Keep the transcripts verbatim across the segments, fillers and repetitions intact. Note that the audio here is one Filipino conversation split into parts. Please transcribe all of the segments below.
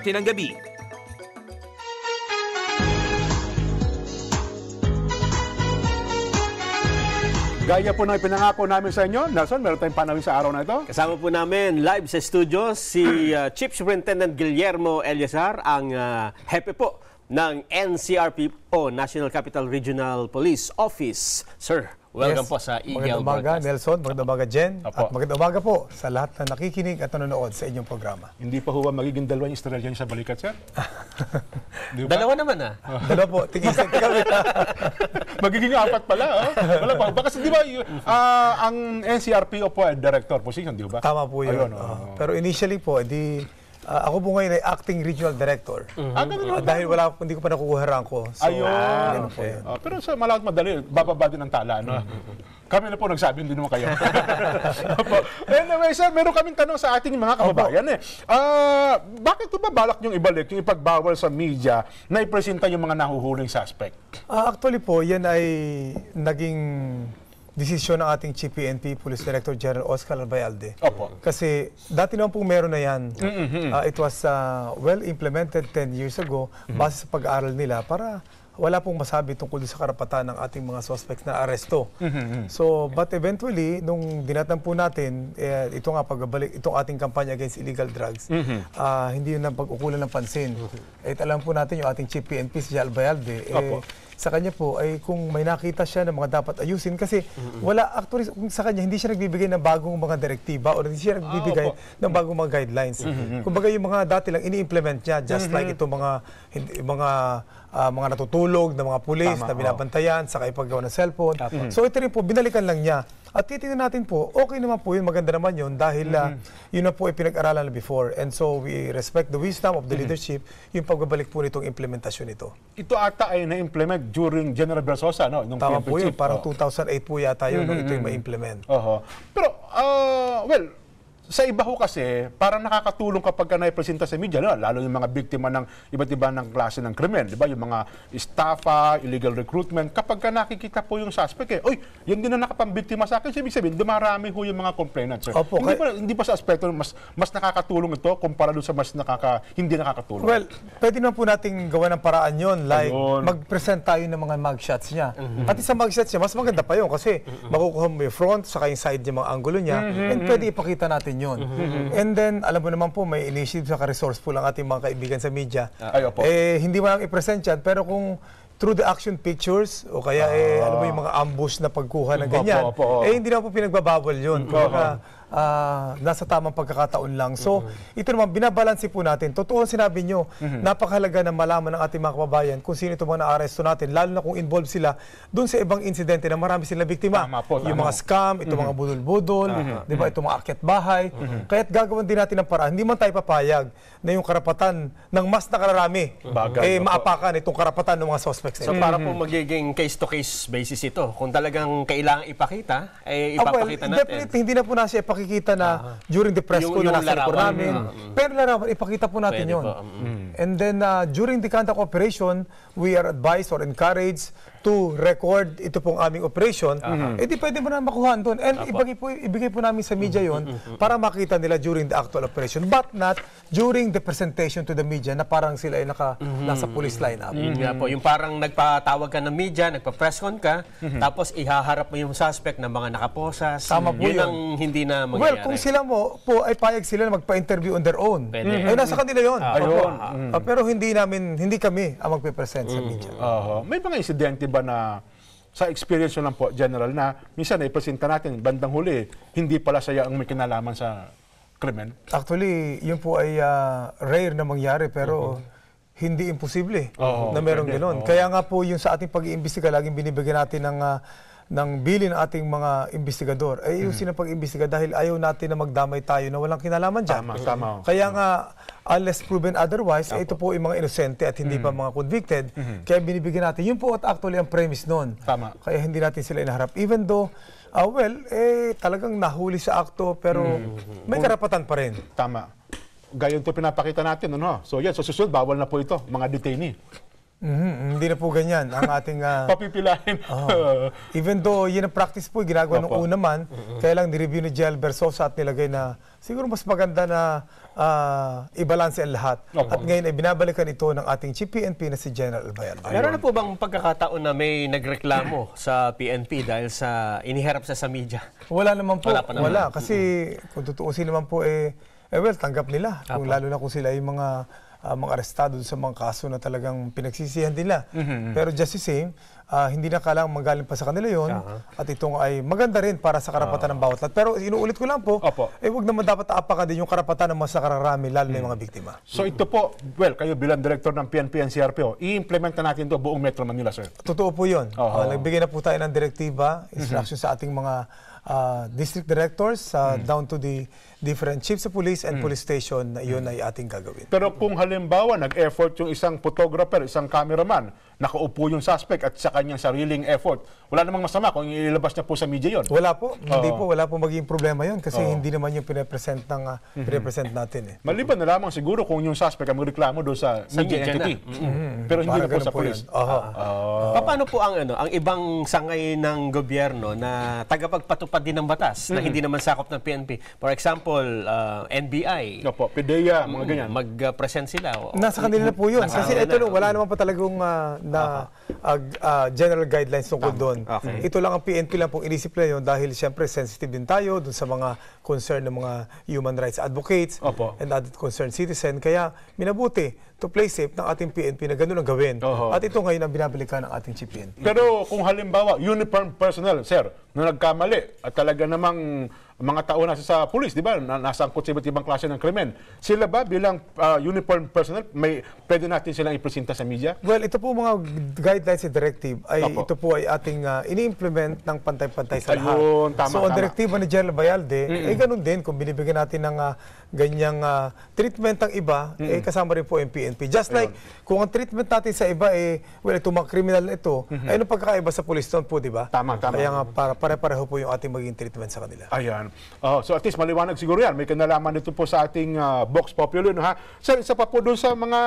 parte ng gabi. Gaya po ng pinangako namin sa inyo, Nelson, meron tayong panawin sa araw na ito. Kasama po namin live sa studio si uh, Chief Superintendent Guillermo Eleazar, ang uh, hepe po ng N C R P o National Capital Regional Police Office. Sir, welcome yes. po sa E G L Broadcast. Magandang umaga, Nelson. Magandang umaga, Jen. Opo. At magandang umaga po sa lahat na nakikinig at nanonood sa inyong programa. Hindi pa huwa magiging dalawa yung Australian sa balikat, sir? Dalawa naman, ah. Dalawa po. Tig-isip kami. Magiging apat pala, ah. Wala pa. Baka kasi, di ba, uh, ang N C R P o po, director position, di ba? Tama po yun. Ayun, oh. Pero initially po, di... Uh, ako po ngayon ay acting regional director. Mm-hmm. ah, ganun, uh, dahil wala, hindi ko pa nakukuha ranko. So, ayun. Ah, okay. uh, pero sa malawat madali, bababa din ang tala. No? Mm-hmm. Kami na po nagsabi, hindi naman kayo. Anyway, sir, meron kaming tanong sa ating mga kababayan. Eh. Uh, bakit po ba balak niyong ibalik yung ipagbawal sa media na ipresenta yung mga nahuhuling suspect? Uh, actually po, yan ay naging desisyon ng ating Chief P N P, Police Director General Oscar Albayalde. Opo. Kasi dati naman pong meron na yan. Mm-hmm. Uh, it was uh, well implemented ten years ago mm-hmm. base sa pag-aaral nila para wala pong masabi tungkol sa karapatan ng ating mga suspects na aresto. Mm-hmm. So, but eventually, nung dinatan po natin, eh, ito nga pagbabalik, itong ating kampanya against illegal drugs, mm-hmm. uh, hindi yun ang pag-ukulan ng pansin. Mm-hmm. At alam po natin yung ating Chief P N P, si Albayalde, eh, sa kanya po ay kung may nakita siya na mga dapat ayusin kasi wala actually sa kanya hindi siya nagbibigay ng bagong mga direktiba o hindi siya nagbibigay ah, ng bagong mga guidelines. Mm-hmm. Kumbaga yung mga dati lang ini-implement niya just mm-hmm. like ito mga mga uh, mga natutulog na mga pulis na binabantayan sa kaipaggawa ng cellphone. Mm-hmm. So ito rin po binalikan lang niya. At titingnan natin po, okay naman po yun, maganda naman yun dahil mm-hmm. uh, yun na po ay pinag-aralan na before. And so we respect the wisdom of the mm-hmm. leadership, yung pagbabalik po nitong implementasyon nito. Ito ata ay na-implement during General Brasosa, no? Nung tama P N P po yun, parang oh. two thousand eight po yata yun, mm-hmm. no? Ito yung ma-implement. Uh-huh. Pero, uh, well, sa iba ho kasi, parang nakakatulong kapag ka naipresenta sa media, no? Lalo yung mga biktima ng iba't iba ng klase ng krimen, di ba? Yung mga estafa, illegal recruitment, kapag ka nakikita po yung suspect, eh, uy, yun din na nakapambiktima sa akin, ibig sabihin, dumarami ho yung mga complainants. Opo, hindi, kay... pa, hindi pa sa aspekto mas, mas nakakatulong ito kumpara doon sa mas nakaka, hindi nakakatulong. Well, pwede naman po natin gawa ng paraan yun, like ayun. Mag-present tayo ng mga mugshots niya. Mm-hmm. Pati sa mugshots niya, mas maganda pa yun kasi makukuha mo yung front, saka yung side niya, mga angulo niya, mm-hmm. and pwede ipakita natin yun. Mm-hmm. And then, alam mo naman po, may initiative sa ka-resourceful ang ating mga kaibigan sa media. Ay, opo. Eh, hindi mo lang i-present yan, pero kung through the action pictures, o kaya, ah. eh, alam mo yung mga ambush na pagkuha ng ganyan, opo, opo. Eh, hindi naman po pinagbabawal yun. Mm-hmm. Kaya, uh, nasa tamang pagkakataon lang. So, mm-hmm. ito naman, binabalansi po natin. Totoo sinabi nyo, mm-hmm. napakahalaga na malaman ng ating mga kababayan kung sino itong mga na-aresto natin, lalo na kung involved sila dun sa ibang insidente na marami sila biktima. Tama po, tama. Yung mga scam, itong mm-hmm. mga budol-budol, uh-huh. di ba, itong mga akyat bahay. Uh-huh. Kaya't gagawin din natin ng paraan. Hindi man tayo papayag na yung karapatan ng mas nakararami uh-huh. eh, maapakan itong karapatan ng mga suspects. So, mm-hmm. para po magiging case-to-case basis ito. Kung talagang kailangan ipakita, eh, ipapakita oh, well, natin. Hindi na po na siya ipakikita na uh-huh. during the press ko na nasa report namin. Uh-huh. Pero larawan, ipakita po natin pwede yun. Po, um, and then, uh, during the conduct operation, we are advised or encouraged to record ito pong aming operation, uh-huh. eh di pwede mo na makuhaan doon. And ibigay po, ibigay po namin sa media yon uh-huh. para makita nila during the actual operation, but not during the presentation to the media na parang sila ay naka, uh-huh. nasa police lineup. Yun nga po, yung parang nagpatawag ka ng media, nagpa-presscon ka, uh-huh. tapos ihaharap mo yung suspect ng mga nakaposas. Tama po yun. Yun ang hindi na mangyayari. Well, kung sila mo po ay payag sila na magpa-interview on their own, pwede. Ay nasa kanila yun. Uh-huh. Ayun. Uh-huh. Uh, pero hindi namin, hindi kami ang magpe-present uh-huh. sa media. Uh-huh. May mga insidente ba na sa experience lang po, General, na minsan ipresenta natin, bandang huli, hindi pala saya ang may kinalaman sa krimen? Actually, yun po ay uh, rare na mangyari, pero mm-hmm. hindi imposible oh, na merong ganun. Oh. Kaya nga po, yung sa ating pag-iimbestiga, laging binibigyan natin ng... Uh, ng bilin ng ating mga investigador, ay ayusin mm-hmm. ang pag-imbestiga dahil ayaw natin na magdamay tayo na walang kinalaman dyan. Tama, tama. Kaya nga, unless proven otherwise, ito po yung mga inosente at hindi mm-hmm. pa mga convicted, mm-hmm. kaya binibigyan natin. Yun po at actually ang premise nun. Tama. Kaya hindi natin sila inaharap. Even though, ah uh, well, eh talagang nahuli sa akto, pero mm-hmm. may karapatan pa rin. Tama. Gayon po pinapakita natin, ano? So yan, so susunod, bawal na po ito, mga detainee. Mm-hmm. Hindi na po ganyan ang ating... Uh, Papipilahin. Uh, even though yun ang practice po, ginagawa ng una man, mm-hmm. kaya lang nireview ni General Brasosa at nilagay na siguro mas maganda na uh, ibalanse ang lahat. Opo. At ngayon ay binabalikan ito ng ating Chief P N P na si General Albayalde. Meron na po bang pagkakataon na may nagreklamo sa P N P dahil sa iniharap sa sa media? Wala naman po. Wala, naman. Wala. Kasi mm-hmm. kung tutuusin naman po, eh, eh well, tanggap nila. Kung, lalo na kung sila yung mga... Uh, mga arestado sa mga kaso na talagang pinagsisihan nila. Mm-hmm. Pero just the same, uh, hindi na kailangang manggaling pa sa kanila yun. Uh-huh. At itong ay maganda rin para sa karapatan uh-huh. ng bawat lahat. Pero inuulit ko lang po, Opo. eh wag naman dapat aapakan din yung karapatan ng mga sakararami, lalo mm-hmm. na yung mga biktima. So ito po, well, kayo bilang director ng P N P and C R P O, i-implement na natin ito buong Metro Manila, sir. Totoo po yun. Uh-huh. uh, nagbigay na po tayo ng direktiba, instruction mm-hmm. sa ating mga Uh, district directors uh, mm. down to the different chiefs of police and mm. police station, yun mm. ay ating gagawin. Pero kung halimbawa nag-effort yung isang photographer, isang cameraman, nakaupo yung suspect at sa kanyang sariling effort, wala namang masama kung ililabas niya po sa media yun? Wala po. Uh, hindi po. Wala po magiging problema yun kasi uh, hindi naman yung pinapresent ng, uh, mm-hmm. pinapresent natin. Eh. Maliban na lamang siguro kung yung suspect ang magreklamo doon sa media entity. Mm-hmm. Mm-hmm. Pero hindi na po sa police. Uh-huh. uh-huh. Paano po ang, ano, ang ibang sangay ng gobyerno na tagapagpatupad pa din ng batas mm. na hindi naman sakop ng P N P. For example, uh, N B I. Opo, P D E A, mga ganyan. Mag-present sila. O, nasa kanila na po yun. Kasi ito lang, wala naman pa talagang uh, na, uh, uh, general guidelines tungkol doon. Okay. Ito lang ang P N P lang pong inisip na yun dahil siyempre sensitive din tayo dun sa mga concern ng mga human rights advocates Opo. and other concerned citizen. Kaya minabuti to play safe ng ating P N P na ganun ang gawin. Oho. At ito ngayon ang binabalikan ng ating chief P N P. Pero kung halimbawa, uniform personnel, sir, na nagkamali, at talaga namang mga tao nasa sa police, di ba? Nasangkot sa iba't ibang klase ng krimen. Sila ba bilang uh, uniform personnel, may pwede natin silang ipresenta sa media? Well, ito po mga guidelines and directive ay Opo. ito po ay ating uh, ini-implement ng pantay-pantay sa lahat. Ayun, tama, so, ang direktiba ni General Albayalde, mm-mm. eh ganun din kung binibigyan natin ng uh, ganyang uh, treatment ang iba, mm-mm. eh kasama rin po ang P N P. Just Ayun. like kung ang treatment natin sa iba eh well, itong mga kriminal ito, mm-hmm. ay anong pagkakaiba sa police doon po, di ba? Tama, tama. Kaya nga para pare-pareho po yung ating maging treatment sa kanila. Ayan. Uh, so at least maliwanag siguro yan. May kanalaman dito po sa ating uh, Vox Populi. No, ha? Sir, isa pa po doon sa mga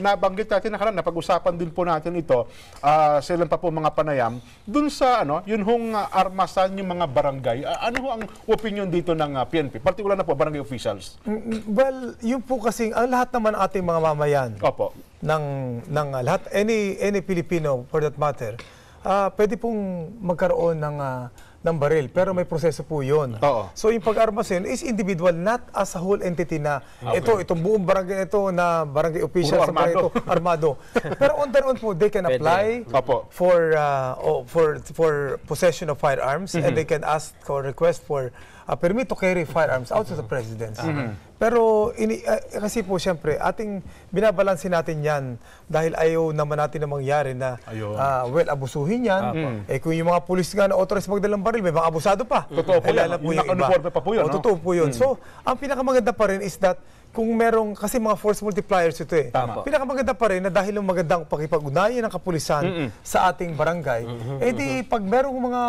nabanggit natin na karan, napag-usapan din po natin ito, uh, silang pa po mga panayam, doon sa ano, yun hong uh, armasan yung mga barangay. Uh, ano ho ang opinion dito ng uh, P N P? Partikular na po, barangay officials. Well, yun po kasing, ang lahat naman ating mga mamayan, Opo. ng, ng uh, lahat, any, any Filipino for that matter, uh, pwede pong magkaroon ng... Uh, ng baril, pero may proseso po yun. Oo. So yung pag-armas yun is individual, not as a whole entity na okay. ito, itong buong barangay ito na barangay official sa barangay ito, armado. Pero on their own po, they can apply for, uh, oh, for, for possession of firearms mm-hmm. and they can ask or request for Uh, permit to carry firearms out to the presidency. Mm-hmm. Pero ini, uh, kasi po siyempre, ating binabalansin natin yan dahil ayaw naman natin na mangyari na uh, well, abusuhin yan. Mm-hmm. Eh kung yung mga pulis nga na authorized magdalang baril, may mga abusado pa. Totoo po yan. Yung naka-uniforme pa po yun. O, totoo po yun. Mm-hmm. So, ang pinakamaganda pa rin is that kung merong, kasi mga force multipliers ito eh. Tama. Pinakamaganda pa rin na dahil yung magandang pakipag-unayan ng kapulisan mm-hmm. sa ating barangay, mm-hmm. eh di pag merong mga,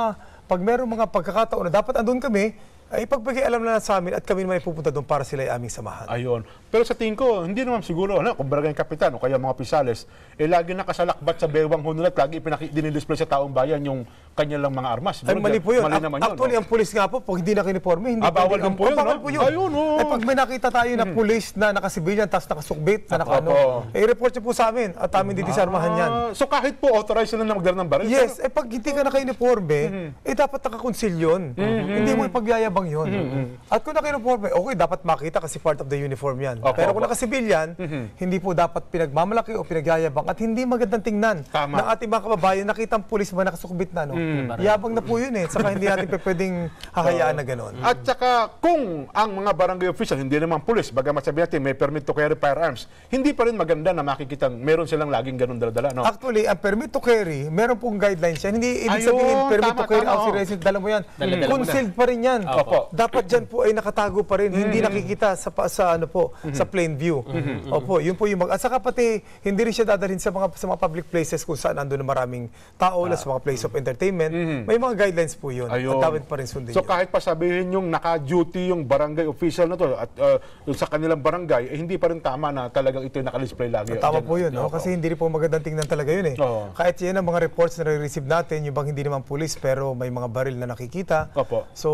pag merong mga pagkakataon na dapat andun kami, ay pagpakialam na, na sa amin at kami naman pupunta doon para sila ay aming samahan. Ayun. Pero sa tingin ko, hindi naman siguro, ano, kung barangay kapitan o kaya mga pisales, eh lagi nakasalakbat sa bewang hununat, lagi dinidisplay sa taong bayan yung kanilang mga armas. Ay, mali po yun. Mali naman yun. Actually, no? Ang pulis nga po, pag hindi nakiniforme, hindi ah, bawal din po yun. Ah, bawal po yun. Ayun, oh. Ay, pag may nakita tayo na mm-hmm. pulis na nakasibilyan, tapos nakasukbit, na nakano, eh report siya po sa amin at amin mm-hmm. didisarmahan yan. So kahit po, authorized sila na magdala ng baril? Yes. Pero... Eh pag hindi ka nakiniforme, mm-hmm. eh dapat nakakonsil yun. Mm-hmm. Hindi mo ipagyayab yun. Mm-hmm. At kung naka-uniform, okay, dapat makita kasi part of the uniform yan. Okay, pero kung naka-sibilyan, mm-hmm. hindi po dapat pinagmamalaki o pinagyayabang at hindi magandang tingnan Tama. ng ating mga kababayan. Nakita ang pulis ba nakasukbit na, no? Mm. Yabang na po yun eh. Saka hindi natin pwedeng hahayaan na gano'n. At saka kung ang mga barangay official, hindi naman pulis, bagamat sabi natin may permit to carry firearms, hindi pa rin maganda na makikita meron silang laging gano'n daladala, no? Actually, ang permit to carry, meron pong guidelines yan. Hindi ibig sabihin permit tama, to carry out resident, dala mo yan. Mm. Concealed pa rin yan. Okay. Opo. Dapat dyan po ay nakatago pa rin, mm-hmm. hindi nakikita sa sa ano po, mm-hmm. sa plain view. Mm-hmm. Opo, yun po yung mag... At saka pati, hindi rin siya dadalhin sa mga, sa mga public places kung saan nandun na maraming tao, ah. sa mga place of entertainment. agreement, mm-hmm. may mga guidelines po yun. Ayun. At dapat pa rin sundin. So yun. Kahit pasabihin yung naka-duty yung barangay official na to at uh, sa kanilang barangay, eh, hindi pa rin tama na talagang ito yung naka-display lagi. Tama po yun, no? Kasi hindi rin po magandang tingnan talaga yun eh. Oo. Kahit yan ang mga reports na receive natin, yung bang hindi naman pulis pero may mga baril na nakikita. Opo. So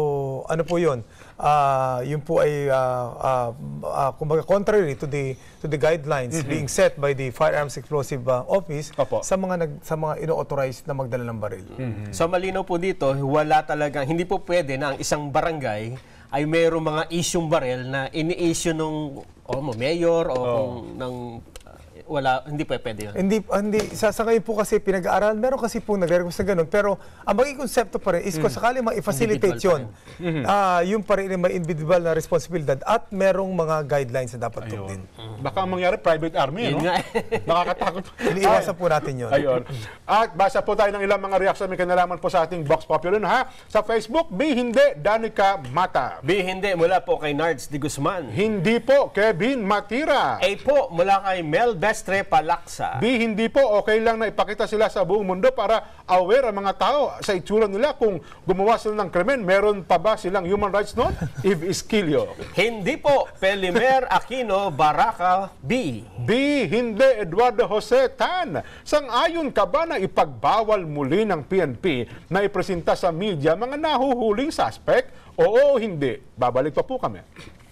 ano po yun? Uh, yun po ay uh, uh, uh, kumbaga contrary to the, to the guidelines mm-hmm. being set by the Firearms Explosive uh, Office Opo. sa mga nag, sa mga ino-authorize na magdala ng baril. Mm-hmm. So malinaw po dito, wala talagang, hindi po pwede na ang isang barangay ay mayroong mga isyong baril na ini-issue nung o oh, mayor o oh. ng wala, hindi pa pwede yun. Hindi, hindi. Sa, sa ngayon po kasi pinag-aaral, meron kasi po nag-request na ganun. Pero ang magiging konsepto pa rin is mm. kung sakali ma-facilitate yun, mm -hmm. uh, yung pa rin may individual na responsibilidad at merong mga guidelines na dapat tugdin. Baka mangyari private army, yun no? Nakakatakot. Iniiwasan po natin yun. Ayun. At basa po tayo ng ilang mga reaksyon. May kanalaman po sa ating Vox Popular ha? Sa Facebook, B. Hindi, Danica Mata. B. Hindi, mula po kay Nards Di Guzman. Hindi po, Kevin Matira. A. po, mula kay Mel Best Palaksa. B. Hindi po, okay lang na ipakita sila sa buong mundo para aware ang mga tao sa itsura nila kung gumawa sila ng krimen. Meron pa ba silang human rights noon? If Iskilio. Hindi po, Pelimer Aquino Baraka B. B. Hindi, Eduardo Jose Tan. Sang-ayon ka ba na ipagbawal muli ng P N P na ipresenta sa media mga nahuhuling suspect? Oo o hindi? Babalik pa po kami.